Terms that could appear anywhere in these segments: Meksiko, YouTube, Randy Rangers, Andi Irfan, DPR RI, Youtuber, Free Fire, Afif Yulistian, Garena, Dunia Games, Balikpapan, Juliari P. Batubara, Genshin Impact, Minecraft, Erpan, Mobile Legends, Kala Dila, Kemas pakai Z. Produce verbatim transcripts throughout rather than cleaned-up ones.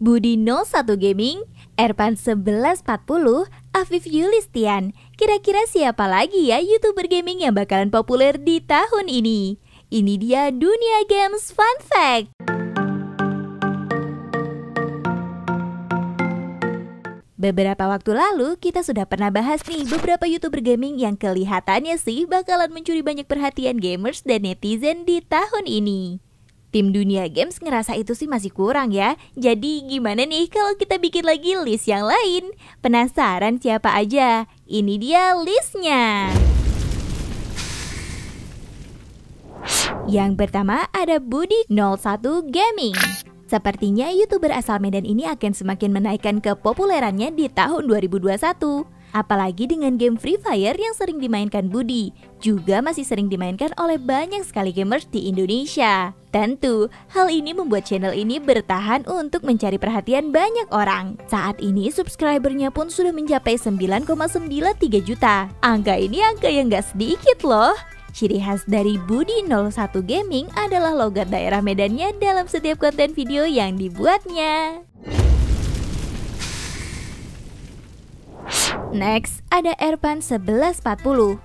Budi nol satu Gaming, Erpan sebelas empat puluh, Afif Yulistian. Kira-kira siapa lagi ya YouTuber gaming yang bakalan populer di tahun ini? Ini dia Dunia Games Fun Fact. Beberapa waktu lalu kita sudah pernah bahas nih beberapa YouTuber gaming yang kelihatannya sih bakalan mencuri banyak perhatian gamers dan netizen di tahun ini. Tim Dunia Games ngerasa itu sih masih kurang ya. Jadi gimana nih kalau kita bikin lagi list yang lain? Penasaran siapa aja? Ini dia listnya. Yang pertama ada Budi nol satu Gaming. Sepertinya YouTuber asal Medan ini akan semakin menaikkan kepopulerannya di tahun dua ribu dua puluh satu. Apalagi dengan game Free Fire yang sering dimainkan Budi, juga masih sering dimainkan oleh banyak sekali gamers di Indonesia. Tentu, hal ini membuat channel ini bertahan untuk mencari perhatian banyak orang. Saat ini subscribernya pun sudah mencapai sembilan koma sembilan tiga juta. Angka ini angka yang gak sedikit loh. Ciri khas dari Budi nol satu Gaming adalah logat daerah Medannya dalam setiap konten video yang dibuatnya. Next, ada Erpan sebelas empat puluh.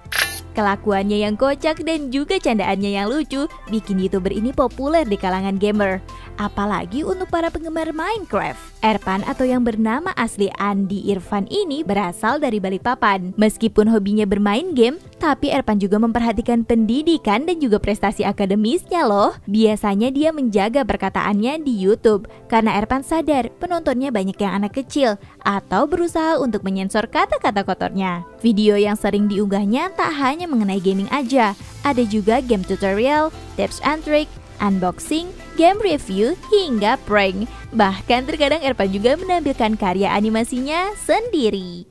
Kelakuannya yang kocak dan juga candaannya yang lucu bikin YouTuber ini populer di kalangan gamer. Apalagi untuk para penggemar Minecraft. Erpan atau yang bernama asli Andi Irfan ini berasal dari Balikpapan. Meskipun hobinya bermain game, tapi Erpan juga memperhatikan pendidikan dan juga prestasi akademisnya loh. Biasanya dia menjaga perkataannya di YouTube karena Erpan sadar penontonnya banyak yang anak kecil atau berusaha untuk menyensor kata-kata kotornya. Video yang sering diunggahnya tak hanya mengenai gaming aja, ada juga game tutorial, tips and trick, unboxing, game review, hingga prank. Bahkan terkadang Erpan juga menampilkan karya animasinya sendiri.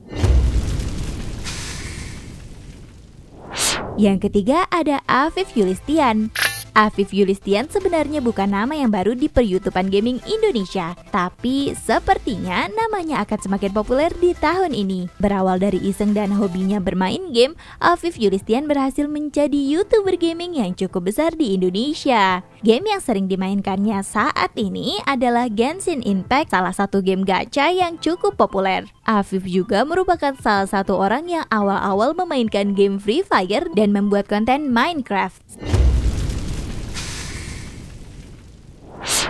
Yang ketiga ada Afif Yulistian. Afif Yulistian sebenarnya bukan nama yang baru di per-YouTubean gaming Indonesia, tapi sepertinya namanya akan semakin populer di tahun ini. Berawal dari iseng dan hobinya bermain game, Afif Yulistian berhasil menjadi YouTuber gaming yang cukup besar di Indonesia. Game yang sering dimainkannya saat ini adalah Genshin Impact, salah satu game gacha yang cukup populer. Afif juga merupakan salah satu orang yang awal-awal memainkan game Free Fire dan membuat konten Minecraft.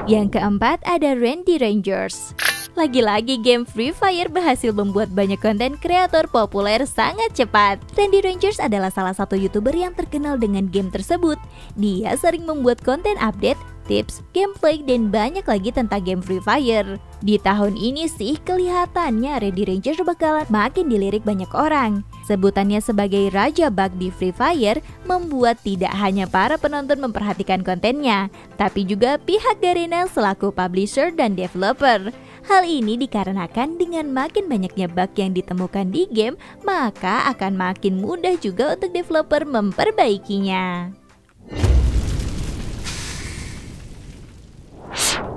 Yang keempat ada Randy Rangers. Lagi-lagi game Free Fire berhasil membuat banyak konten kreator populer sangat cepat. Randy Rangers adalah salah satu YouTuber yang terkenal dengan game tersebut. Dia sering membuat konten update, tips, gameplay, dan banyak lagi tentang game Free Fire. Di tahun ini sih kelihatannya Randy Rangers bakalan makin dilirik banyak orang. Sebutannya sebagai Raja Bug di Free Fire membuat tidak hanya para penonton memperhatikan kontennya, tapi juga pihak Garena selaku publisher dan developer. Hal ini dikarenakan dengan makin banyaknya bug yang ditemukan di game, maka akan makin mudah juga untuk developer memperbaikinya.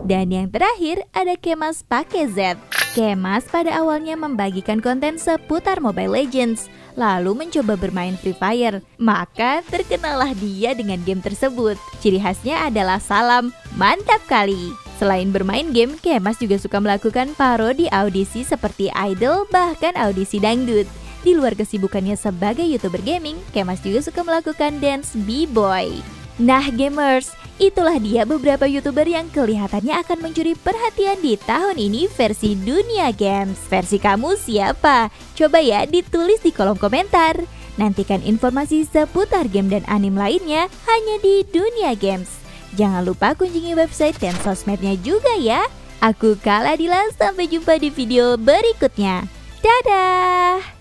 Dan yang terakhir ada Kemas pakai Z. Kemas pada awalnya membagikan konten seputar Mobile Legends, lalu mencoba bermain Free Fire. Maka terkenalah dia dengan game tersebut. Ciri khasnya adalah salam mantap kali. Selain bermain game, Kemas juga suka melakukan parodi audisi seperti Idol, bahkan audisi dangdut. Di luar kesibukannya sebagai YouTuber gaming, Kemas juga suka melakukan dance b-boy. Nah gamers, itulah dia beberapa YouTuber yang kelihatannya akan mencuri perhatian di tahun ini versi Dunia Games. Versi kamu siapa? Coba ya ditulis di kolom komentar. Nantikan informasi seputar game dan anime lainnya hanya di Dunia Games. Jangan lupa kunjungi website dan sosmednya juga ya. Aku Kala Dila, sampai jumpa di video berikutnya. Dadah!